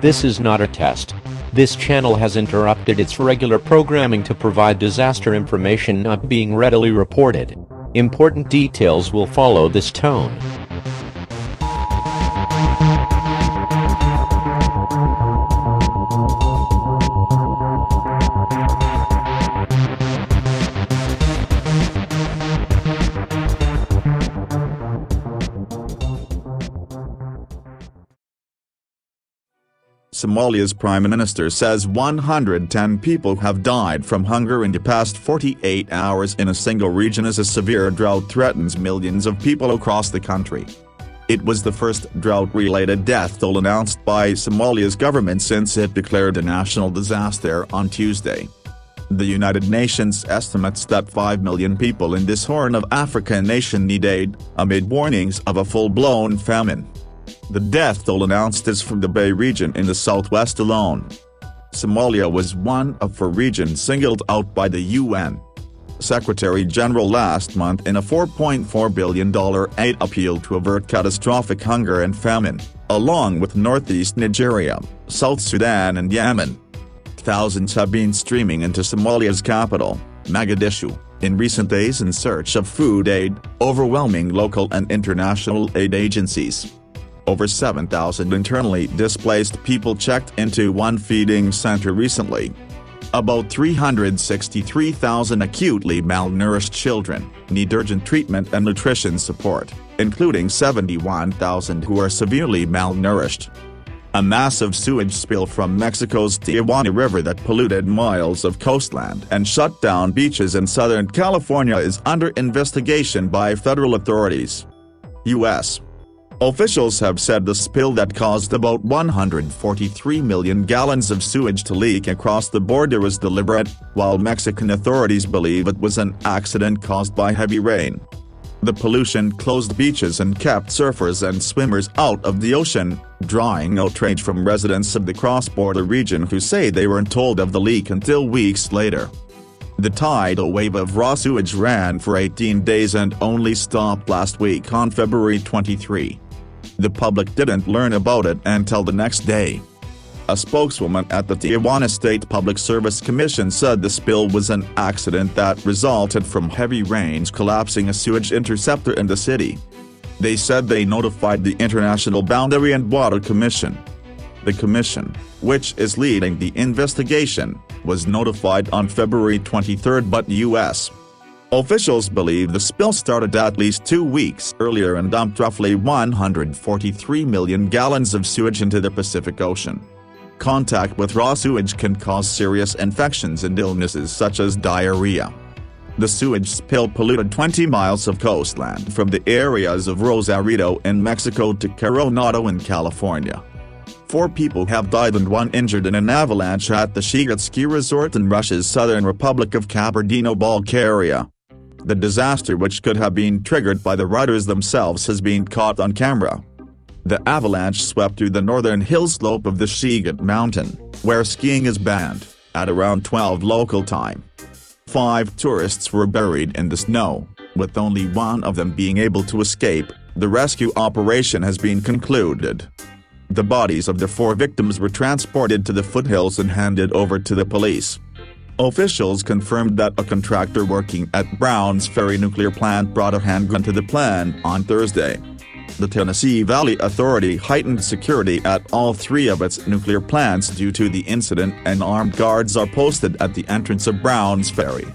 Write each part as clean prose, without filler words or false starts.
This is not a test. This channel has interrupted its regular programming to provide disaster information not being readily reported. Important details will follow this tone. Somalia's Prime Minister says 110 people have died from hunger in the past 48 hours in a single region as a severe drought threatens millions of people across the country. It was the first drought-related death toll announced by Somalia's government since it declared a national disaster on Tuesday. The United Nations estimates that 5 million people in this Horn of Africa nation need aid, amid warnings of a full-blown famine. The death toll announced is from the Bay region in the southwest alone. Somalia was one of four regions singled out by the UN Secretary General last month in a $4.4 billion aid appeal to avert catastrophic hunger and famine, along with northeast Nigeria, South Sudan and Yemen. Thousands have been streaming into Somalia's capital, Mogadishu, in recent days in search of food aid, overwhelming local and international aid agencies. Over 7,000 internally displaced people checked into one feeding center recently. About 363,000 acutely malnourished children need urgent treatment and nutrition support, including 71,000 who are severely malnourished. A massive sewage spill from Mexico's Tijuana River that polluted miles of coastland and shut down beaches in Southern California is under investigation by federal authorities. U.S. officials have said the spill that caused about 143 million gallons of sewage to leak across the border was deliberate, while Mexican authorities believe it was an accident caused by heavy rain. The pollution closed beaches and kept surfers and swimmers out of the ocean, drawing outrage from residents of the cross-border region who say they weren't told of the leak until weeks later. The tidal wave of raw sewage ran for 18 days and only stopped last week on February 23. The public didn't learn about it until the next day. A spokeswoman at the Tijuana State Public Service Commission said the spill was an accident that resulted from heavy rains collapsing a sewage interceptor in the city. They said they notified the International Boundary and Water Commission. The commission, which is leading the investigation, was notified on February 23 but U.S. officials believe the spill started at least 2 weeks earlier and dumped roughly 143 million gallons of sewage into the Pacific Ocean. Contact with raw sewage can cause serious infections and illnesses such as diarrhea. The sewage spill polluted 20 miles of coastline from the areas of Rosarito in Mexico to Coronado in California. 4 people have died and 1 injured in an avalanche at the Shigetsky resort in Russia's southern republic of Kabardino-Balkaria. The disaster, which could have been triggered by the riders themselves, has been caught on camera. The avalanche swept through the northern hill slope of the Cheget mountain, where skiing is banned, at around 12 local time. 5 tourists were buried in the snow, with only 1 of them being able to escape. The rescue operation has been concluded. The bodies of the 4 victims were transported to the foothills and handed over to the police. Officials confirmed that a contractor working at Brown's Ferry nuclear plant brought a handgun to the plant on Thursday. The Tennessee Valley Authority heightened security at all 3 of its nuclear plants due to the incident, and armed guards are posted at the entrance of Brown's Ferry.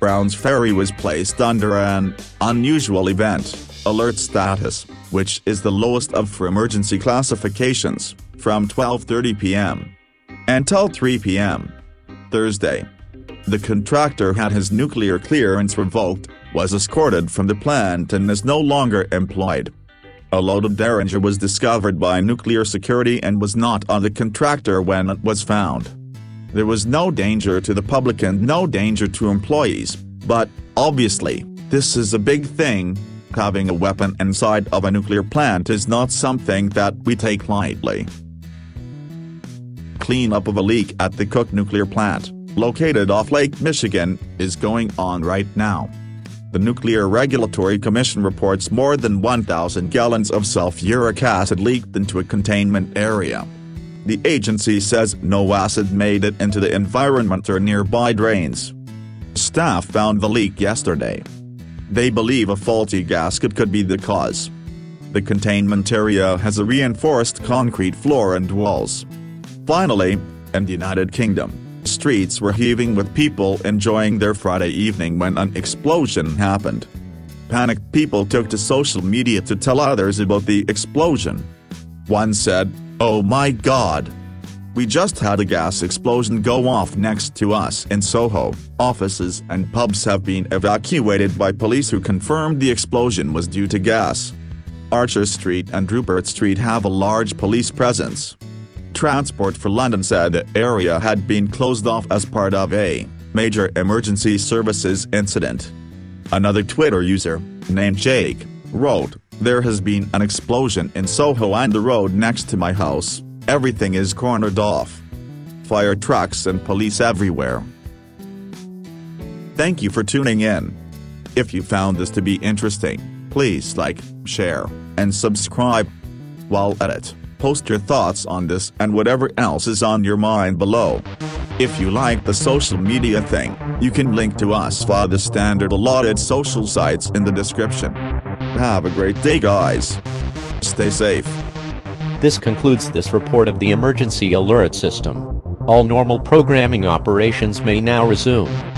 Brown's Ferry was placed under an unusual event alert status, which is the lowest of 4 emergency classifications, from 12:30 p.m. until 3 p.m. Thursday. The contractor had his nuclear clearance revoked, was escorted from the plant and is no longer employed. A load of derringer was discovered by nuclear security and was not on the contractor when it was found. There was no danger to the public and no danger to employees, but, obviously, this is a big thing. Having a weapon inside of a nuclear plant is not something that we take lightly. Cleanup of a leak at the Cook nuclear plant, located off Lake Michigan, is going on right now. the Nuclear Regulatory Commission reports more than 1,000 gallons of sulfuric acid leaked into a containment area. The agency says no acid made it into the environment or nearby drains. Staff found the leak yesterday. They believe a faulty gasket could be the cause. The containment area has a reinforced concrete floor and walls. Finally, in the United Kingdom, streets were heaving with people enjoying their Friday evening when an explosion happened. Panicked people took to social media to tell others about the explosion. One said, "Oh my God! We just had a gas explosion go off next to us in Soho." Offices and pubs have been evacuated by police who confirmed the explosion was due to gas. Archer Street and Rupert Street have a large police presence. Transport for London said the area had been closed off as part of a major emergency services incident. Another Twitter user, named Jake, wrote, "There has been an explosion in Soho and the road next to my house. Everything is cornered off. Fire trucks and police everywhere." Thank you for tuning in. If you found this to be interesting, please like, share, and subscribe. While at it, post your thoughts on this and whatever else is on your mind below. If you like the social media thing, you can link to us via the standard allotted social sites in the description. Have a great day, guys. Stay safe. This concludes this report of the emergency alert system. All normal programming operations may now resume.